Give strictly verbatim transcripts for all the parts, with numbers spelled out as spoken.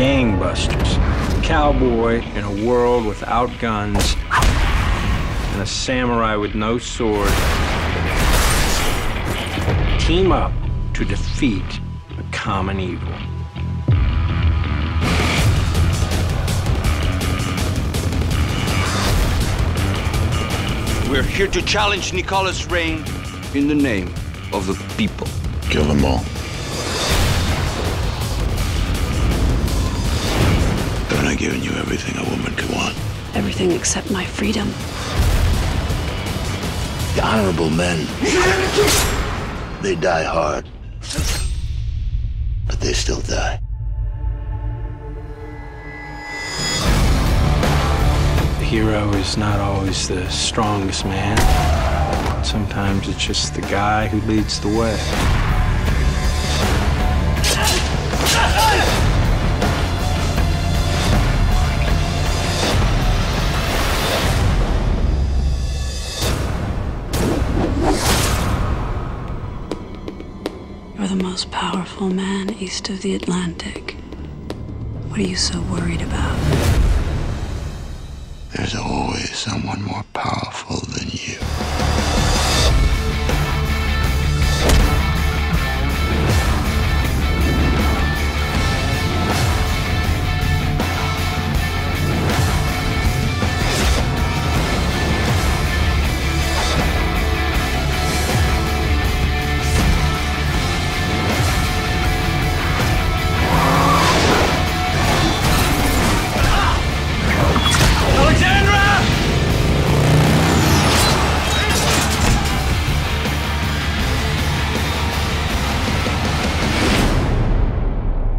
gangbusters, a cowboy in a world without guns, and a samurai with no sword team up to defeat a common evil. We're here to challenge Nicholas Rain in the name of the people. Kill them all. Haven't I given you everything a woman could want? Everything except my freedom. The honorable men, they die hard, but they still die. The hero is not always the strongest man. Sometimes it's just the guy who leads the way. You're the most powerful man east of the Atlantic. What are you so worried about? There's always someone more powerful than you.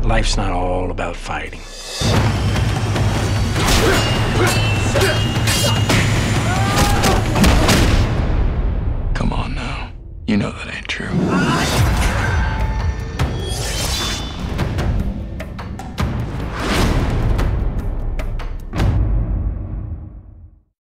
Life's not all about fighting.